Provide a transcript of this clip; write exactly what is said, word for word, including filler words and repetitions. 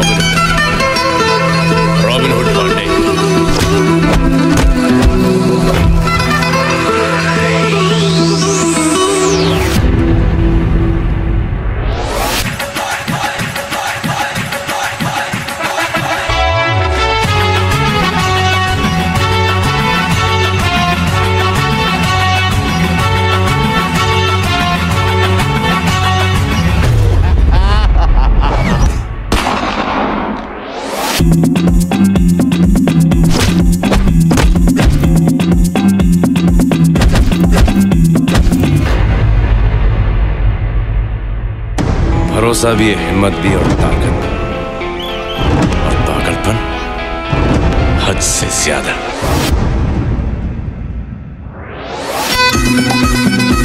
Robin Hood. Robin Hood Monday. भरोसा भी है, हिम्मत भी और ताकत और पागलपन हद से ज्यादा।